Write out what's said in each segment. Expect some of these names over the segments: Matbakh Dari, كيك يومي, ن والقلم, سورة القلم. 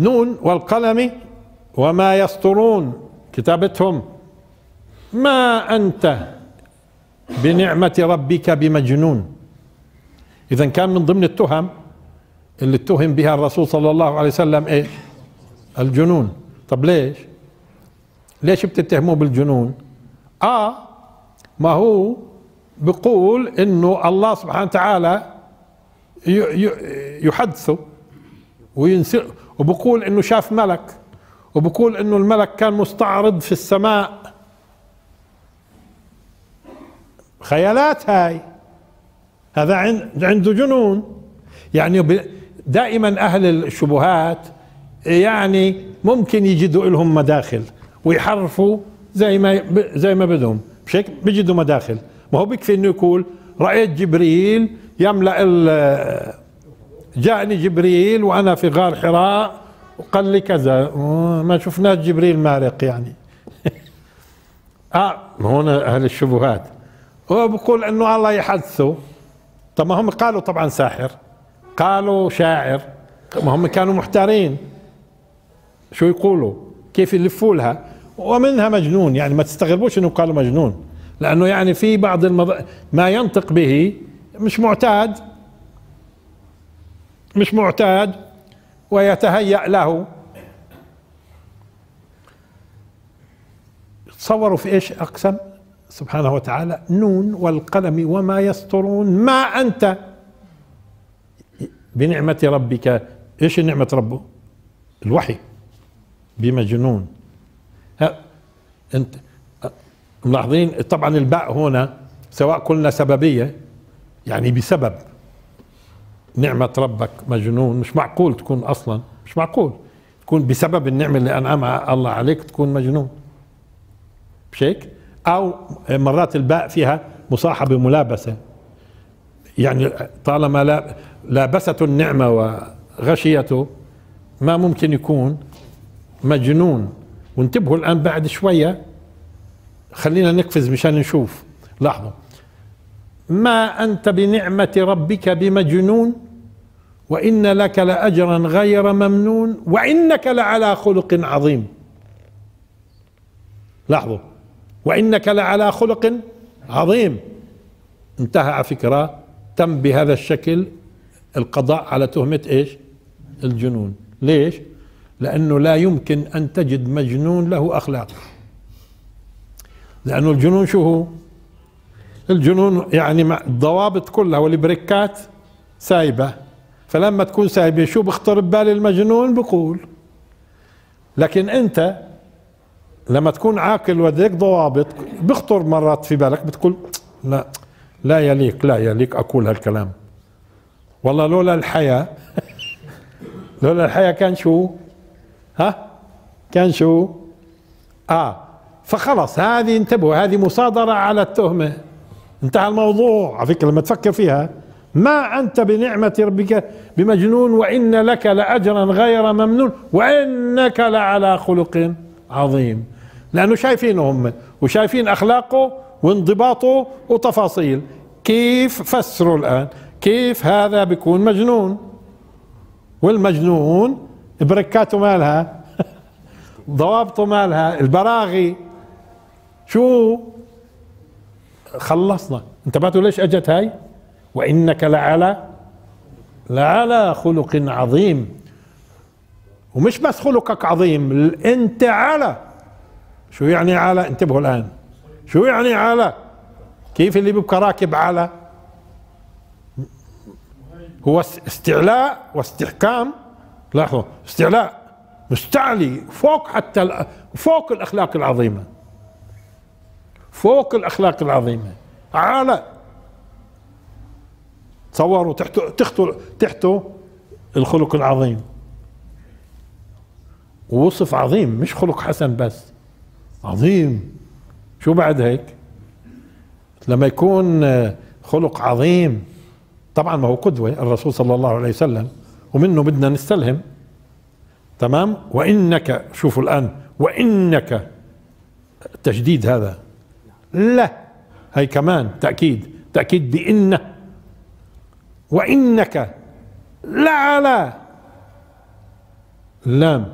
نون والقلم وما يسطرون، كتابتهم. ما أنت بنعمة ربك بمجنون. إذا كان من ضمن التهم اللي اتهم بها الرسول صلى الله عليه وسلم إيه؟ الجنون. طب ليش بتتهموه بالجنون؟ ما هو بيقول إنه الله سبحانه وتعالى يحدثه وينسئ، وبقول إنه شاف ملك، وبقول إنه الملك كان مستعرض في السماء. خيالات هاي، هذا عنده جنون. يعني دائما أهل الشبهات يعني ممكن يجدوا لهم مداخل ويحرفوا زي ما بدهم، مش هيك؟ بيجدوا مداخل. ما هو بيكفي إنه يقول رأيت جبريل يملأ، جاءني جبريل وأنا في غار حراء وقال لي كذا، ما شفناش جبريل مارق يعني. هون أهل الشبهات. هو بقول إنه الله يحدثه. طب ما هم قالوا طبعا ساحر، قالوا شاعر، ما هم كانوا محتارين شو يقولوا، كيف يلفوا لها، ومنها مجنون. يعني ما تستغربوش إنه قالوا مجنون، لأنه يعني في بعض ما ينطق به مش معتاد ويتهيأ له. تصوروا في ايش اقسم سبحانه وتعالى؟ نون والقلم وما يسطرون ما انت بنعمة ربك. ايش نعمة ربه؟ الوحي. بمجنون. انت ملاحظين طبعا الباء هنا سواء قلنا سببية يعني بسبب نعمة ربك مجنون. مش معقول تكون أصلا، مش معقول تكون بسبب النعمة اللي أنعمها الله عليك تكون مجنون، مش هيك؟ أو مرات الباء فيها مصاحبة ملابسة، يعني طالما لابسته النعمة وغشيته ما ممكن يكون مجنون. وانتبهوا الآن بعد شوية خلينا نقفز مشان نشوف. لاحظوا ما أنت بنعمة ربك بمجنون وإن لك لأجرا غير ممنون وإنك لعلى خلق عظيم. لاحظوا وإنك لعلى خلق عظيم. انتهى على فكرة، تم بهذا الشكل القضاء على تهمة ايش؟ الجنون. ليش؟ لأنه لا يمكن أن تجد مجنون له أخلاق، لأنه الجنون شو هو؟ الجنون يعني الضوابط كلها والبريكات سايبة، فلما تكون سايبة شو بخطر ببال المجنون؟ بقول. لكن انت لما تكون عاقل وديك ضوابط بخطر مرات في بالك، بتقول لا يليق اقول هالكلام، والله لولا الحياة كان شو؟ فخلص هذه، انتبهوا، هذه مصادرة على التهمة. انتهى الموضوع على فكرة لما تفكر فيها. ما أنت بنعمة ربك بمجنون وإن لك لأجرا غير ممنون وإنك لعلى خلق عظيم. لأنه شايفينه هم وشايفين أخلاقه وانضباطه وتفاصيل. كيف فسروا الآن كيف هذا بيكون مجنون؟ والمجنون بركاته مالها، ضوابطه مالها، البراغي شو؟ خلصنا. انتبهتوا ليش اجت هاي؟ وانك لعلى خلق عظيم. ومش بس خلقك عظيم، انت على. شو يعني على؟ انتبهوا الان شو يعني على. كيف اللي بيبقى راكب على؟ هو استعلاء واستحكام. لاحظوا استعلاء، مستعلي فوق، حتى فوق الاخلاق العظيمه، فوق الأخلاق العظيمة، على. تصوروا تحته الخلق العظيم، ووصف عظيم، مش خلق حسن بس، عظيم. شو بعد هيك؟ لما يكون خلق عظيم طبعا ما هو قدوة الرسول صلى الله عليه وسلم، ومنه بدنا نستلهم. تمام. وإنك، شوفوا الآن، وإنك التشديد هذا، لا هي كمان تأكيد بإن. وإنك لعلى لم،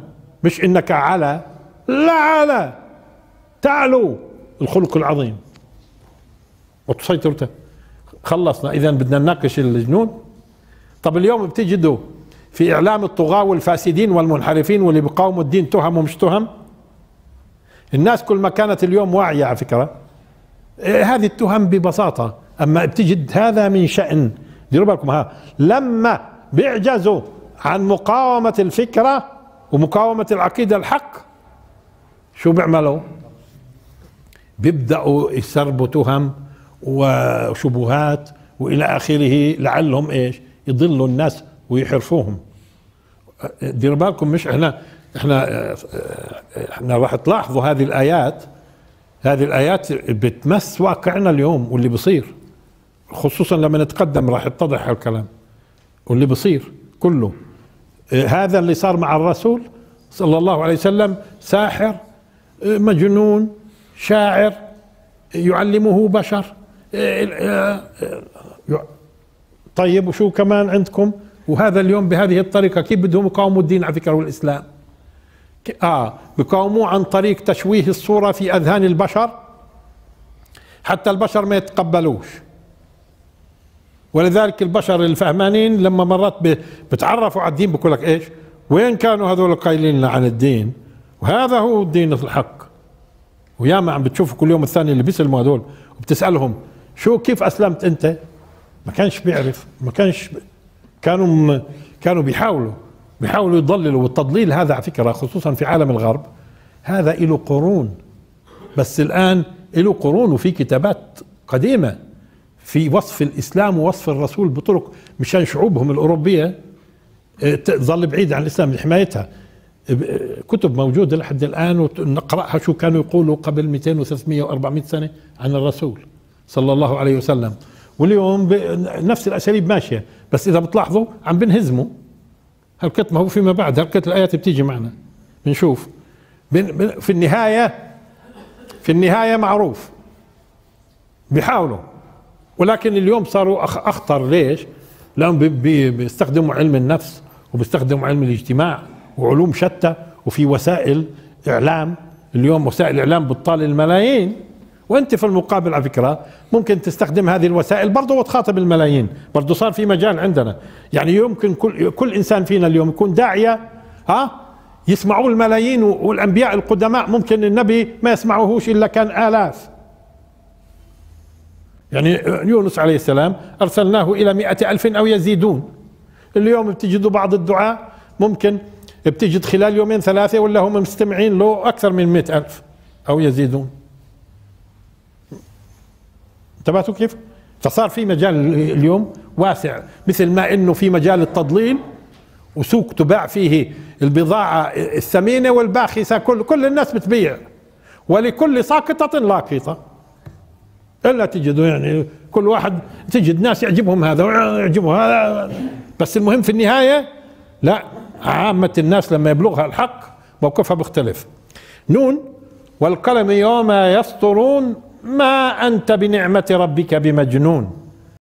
مش إنك على، لا على، تعلو الخلق العظيم وتسيطرته. خلصنا. إذا بدنا نناقش الجنون. طب اليوم بتجدوا في إعلام الطغاة والفاسدين والمنحرفين واللي بيقاوموا الدين تهم ومش تهم. الناس كل ما كانت اليوم واعية على فكرة هذه التهم ببساطة، أما بتجد هذا من شأن، ديروا بالكم، ها، لما بيعجزوا عن مقاومة الفكرة ومقاومة العقيدة الحق شو بيعملوا؟ بيبدأوا يسربوا تهم وشبهات وإلى آخره لعلهم إيش؟ يضلوا الناس ويحرفوهم. ديروا بالكم، مش احنا راح تلاحظوا هذه الآيات بتمس واقعنا اليوم واللي بصير، خصوصا لما نتقدم راح يتضح الكلام واللي بصير كله. هذا اللي صار مع الرسول صلى الله عليه وسلم، ساحر مجنون شاعر يعلمه بشر. طيب وشو كمان عندكم؟ وهذا اليوم بهذه الطريقة كيف بدهم يقاوموا الدين على فكرة والإسلام؟ بقاوموه عن طريق تشويه الصورة في أذهان البشر حتى البشر ما يتقبلوش. ولذلك البشر الفهمانين لما مرات بتعرفوا على الدين بقول لك ايش؟ وين كانوا هذول القايلين عن الدين؟ وهذا هو الدين الحق. وياما عم بتشوفوا كل يوم الثاني اللي بيسلموا هذول وبتسألهم شو كيف أسلمت أنت؟ ما كانش بيعرف، ما كانش كانوا بيحاولوا يضللوا. والتضليل هذا على فكرة خصوصا في عالم الغرب هذا له قرون، بس الآن له قرون، وفي كتابات قديمة في وصف الإسلام ووصف الرسول بطرق مشان شعوبهم الأوروبية تظل بعيدة عن الإسلام لحمايتها. كتب موجودة لحد الآن ونقرأها شو كانوا يقولوا قبل 200 و300 و400 سنة عن الرسول صلى الله عليه وسلم. واليوم نفس الأساليب ماشية، بس إذا بتلاحظوا عم بنهزموا هلقت، ما هو فيما بعد هلقت الآيات بتيجي معنا بنشوف في النهاية. في النهاية معروف بيحاولوا، ولكن اليوم صاروا أخطر. ليش؟ لأنهم بيستخدموا علم النفس وبيستخدموا علم الاجتماع وعلوم شتى، وفي وسائل إعلام اليوم، وسائل إعلام بتطال الملايين، وانت في المقابل على فكرة ممكن تستخدم هذه الوسائل برضه وتخاطب الملايين. برضه صار في مجال عندنا، يعني يمكن كل إنسان فينا اليوم يكون داعية، يسمعوه الملايين، والأنبياء القدماء ممكن النبي ما يسمعوهوش إلا كان آلاف. يعني يونس عليه السلام أرسلناه إلى 100,000 أو يزيدون. اليوم بتجدوا بعض الدعاء ممكن بتجد خلال يومين ثلاثة ولا هم مستمعين له أكثر من 100,000 أو يزيدون. انتبهتوا كيف؟ فصار في مجال اليوم واسع، مثل ما إنه في مجال التضليل وسوق تباع فيه البضاعة الثمينة والباخسة، كل الناس بتبيع، ولكل ساقطة لاقطة. إلا تجدوا يعني كل واحد تجد ناس يعجبهم هذا ويعجبهم هذا، بس المهم في النهاية لا، عامة الناس لما يبلغها الحق موقفها بيختلف. نون، والقلم يوم يسطرون ما أنت بنعمة ربك بمجنون.